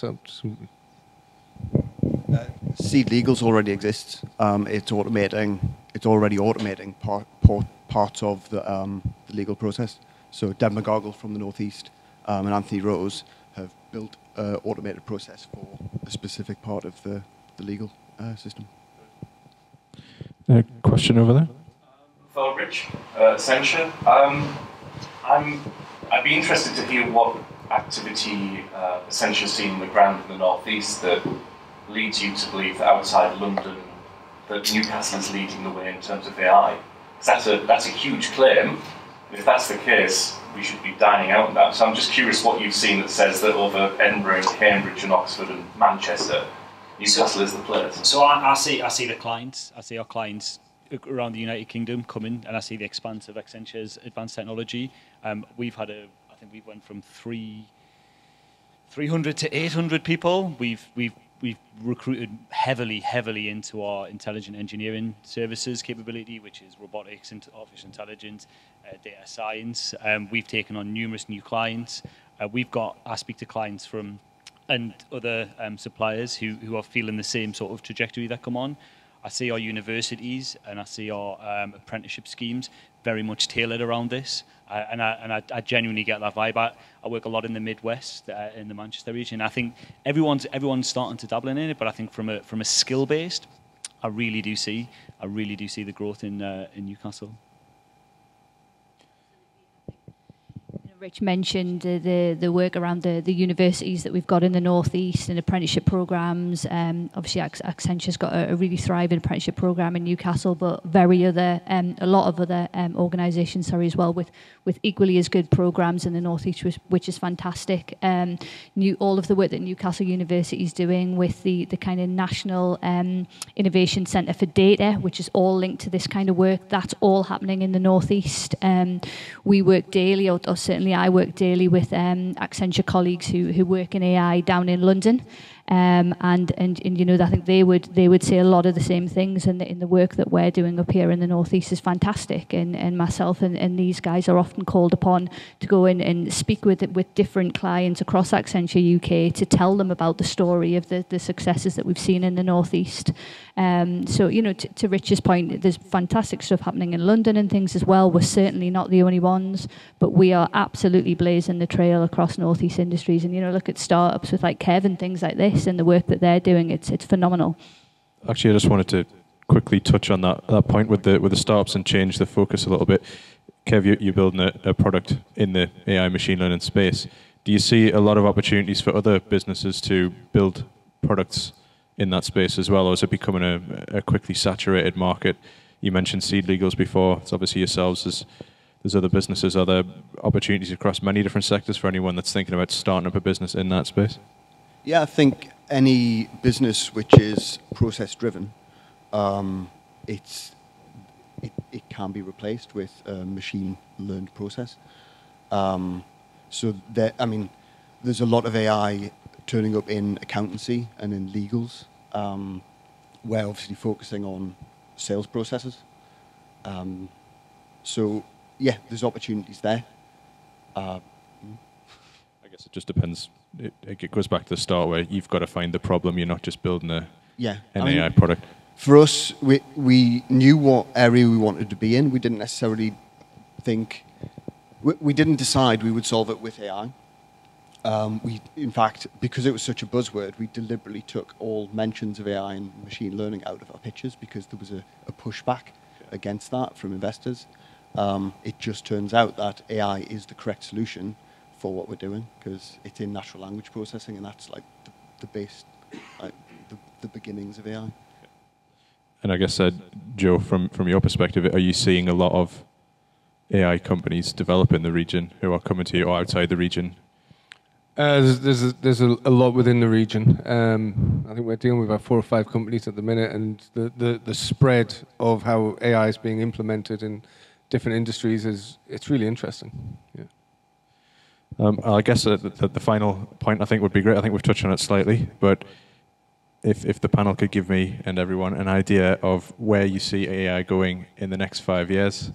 Seed Legals already exists. It's already automating parts of the legal process. So Dan McGargle from the Northeast and Anthony Rose have built an automated process for a specific part of the legal system. A question over there. For Rich, Accenture. I'd be interested to hear what activity Accenture's seen on the ground in the Northeast that leads you to believe that outside London, that Newcastle is leading the way in terms of AI. That's a huge claim. If that's the case, we should be dining out on that. So I'm just curious what you've seen that says that over Edinburgh and Cambridge and Oxford and Manchester, Newcastle is the place. So I see the clients. I see our clients around the United Kingdom coming, and I see the expanse of Accenture's advanced technology. We've had I think we went from 300 to 800 people. We've recruited heavily into our intelligent engineering services capability, which is robotics, artificial intelligence, data science. We've taken on numerous new clients. I speak to clients from, and other suppliers who are feeling the same sort of trajectory that come on. I see our universities and I see our apprenticeship schemes very much tailored around this. And I genuinely get that vibe. I work a lot in the Midwest, in the Manchester region. I think everyone's starting to dabble in it, but I think from a skill based, I really do see the growth in Newcastle. Rich mentioned the work around the universities that we've got in the Northeast and apprenticeship programs. Obviously, Accenture's got a really thriving apprenticeship program in Newcastle, but a lot of other organisations, sorry, as well, with equally as good programs in the Northeast, which is fantastic. All of the work that Newcastle University is doing with the kind of National Innovation Centre for Data, which is all linked to this kind of work, that's all happening in the Northeast. We work daily, or certainly I work daily with Accenture colleagues who work in AI down in London, and you know, I think they would say a lot of the same things, and in the work that we're doing up here in the Northeast is fantastic, and myself and these guys are often called upon to go in and speak with different clients across Accenture UK to tell them about the story of the successes that we've seen in the Northeast. So, you know, to Rich's point, there's fantastic stuff happening in London and things as well. We're certainly not the only ones, but we are absolutely blazing the trail across Northeast industries. And, you know, look at startups with like Kev and things like this and the work that they're doing. It's phenomenal. Actually, I just wanted to quickly touch on that point with the startups and change the focus a little bit. Kev, you're building a product in the AI machine learning space. Do you see a lot of opportunities for other businesses to build products in that space as well, or is it becoming a quickly saturated market? You mentioned Seed Legals before. It's obviously yourselves. There's other businesses. Are there opportunities across many different sectors for anyone that's thinking about starting up a business in that space? Yeah, I think any business which is process-driven, it can be replaced with a machine-learned process. There's a lot of AI turning up in accountancy and in legals. We're obviously focusing on sales processes. Yeah, there's opportunities there. I guess it just depends. It goes back to the start where you've got to find the problem. You're not just building an AI product. For us, we knew what area we wanted to be in. We didn't necessarily think... We didn't decide we would solve it with AI. In fact, because it was such a buzzword, we deliberately took all mentions of AI and machine learning out of our pitches because there was a pushback against that from investors. It just turns out that AI is the correct solution for what we're doing because it's in natural language processing, and that's like the beginnings of AI. And I guess, Joe, from your perspective, are you seeing a lot of AI companies develop in the region who are coming to you or outside the region? There's a lot within the region. I think we're dealing with about 4 or 5 companies at the minute, and the spread of how AI is being implemented in different industries it's really interesting. Yeah. I guess the final point I think would be great. I think we've touched on it slightly, but if the panel could give me and everyone an idea of where you see AI going in the next 5 years,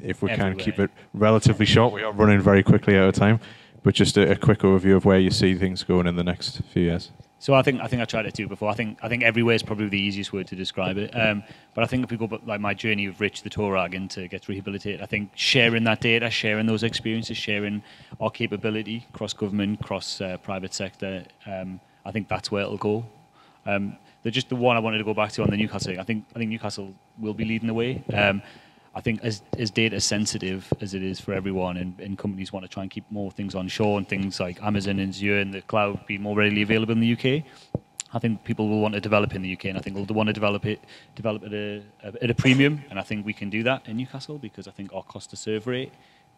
if we can keep it relatively short, we are running very quickly out of time. But just a quick overview of where you see things going in the next few years. So I think I tried it too before. I think everywhere is probably the easiest word to describe it. But I think if we go back, like my journey of Rich the Tauragin to get rehabilitated, I think sharing that data, sharing those experiences, sharing our capability cross government, cross private sector. I think that's where it'll go. Just the one I wanted to go back to on the Newcastle thing. I think Newcastle will be leading the way. I think as data sensitive as it is for everyone, and companies want to try and keep more things onshore, and things like Amazon and Azure and the cloud be more readily available in the UK, I think people will want to develop in the UK, and I think they'll want to develop at a premium, and I think we can do that in Newcastle because I think our cost to serve rate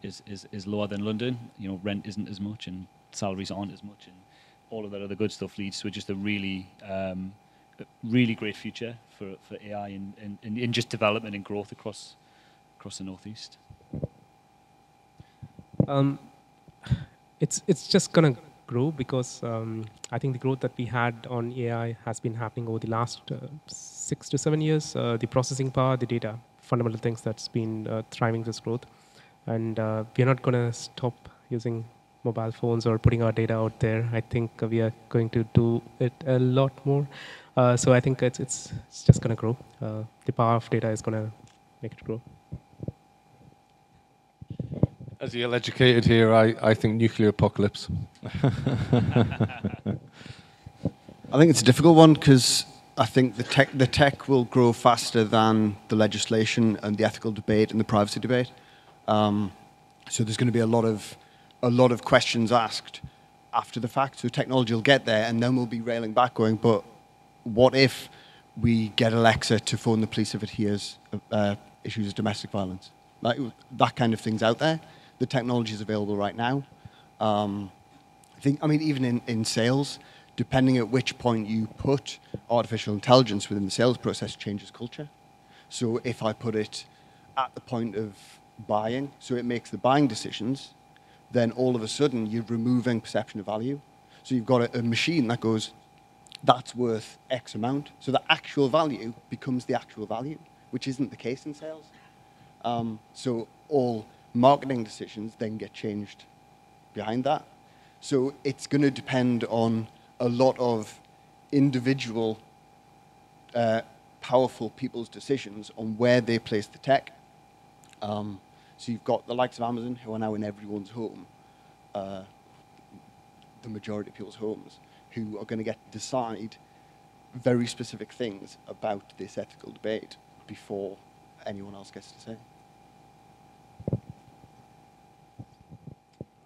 is lower than London. You know, rent isn't as much, and salaries aren't as much, and all of that other good stuff leads to just a really really great future for AI and just development and growth across the Northeast. It's just gonna grow because I think the growth that we had on AI has been happening over the last 6 to 7 years. The processing power, the data, fundamental things that's been driving this growth, and we're not gonna stop using mobile phones or putting our data out there. I think we are going to do it a lot more. So I think it's just gonna grow. The power of data is gonna make it grow. As the ill-educated here, I think nuclear apocalypse. I think it's a difficult one because I think the tech will grow faster than the legislation and the ethical debate and the privacy debate. So there's going to be a lot of questions asked after the fact. So technology will get there, and then we'll be railing back going, but what if we get Alexa to phone the police if it hears issues of domestic violence? Like, that kind of thing's out there. The technology is available right now. I mean, even in sales, depending at which point you put artificial intelligence within the sales process changes culture. So if I put it at the point of buying, so it makes the buying decisions, then all of a sudden you're removing perception of value. So you've got a machine that goes, that's worth X amount. So the actual value becomes the actual value, which isn't the case in sales. So all marketing decisions then get changed behind that. So it's going to depend on a lot of individual powerful people's decisions on where they place the tech. So you've got the likes of Amazon, who are now in everyone's home, the majority of people's homes, who are going to get to decide very specific things about this ethical debate before anyone else gets to say.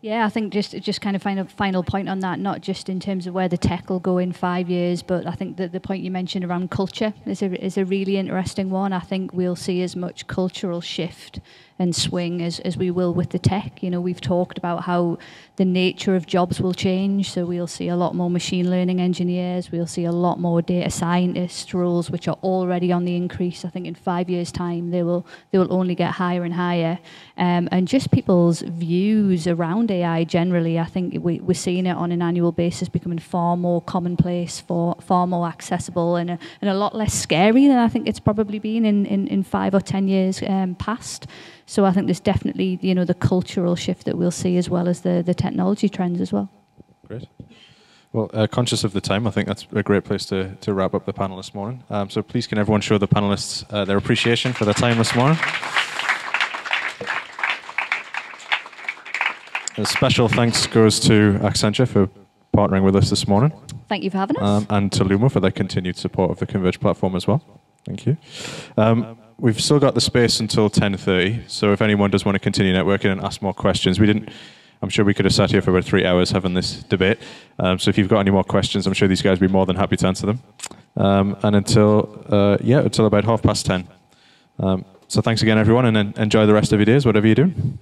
Yeah, I think just kind of final point on that, not just in terms of where the tech will go in 5 years, but I think that the point you mentioned around culture is a really interesting one. I think we'll see as much cultural shift and swing as we will with the tech. You know, we've talked about how the nature of jobs will change, so we'll see a lot more machine learning engineers, we'll see a lot more data scientist roles, which are already on the increase. I think in 5 years' time, they will only get higher and higher. And just people's views around AI generally, I think we're seeing it on an annual basis becoming far more commonplace, far more accessible, and a lot less scary than I think it's probably been in 5 or 10 years past. So I think there's definitely, you know, the cultural shift that we'll see as well as the technology trends as well. Great. Well, conscious of the time, I think that's a great place to wrap up the panel this morning. So please can everyone show the panelists their appreciation for their time this morning. A special thanks goes to Accenture for partnering with us this morning. Thank you for having us. And to Lumo for their continued support of the Converge platform as well. Thank you. We've still got the space until 10:30, so if anyone does want to continue networking and ask more questions, I'm sure we could have sat here for about 3 hours having this debate. So if you've got any more questions, I'm sure these guys would be more than happy to answer them. And until about 10:30. So thanks again, everyone, and enjoy the rest of your days, whatever you do.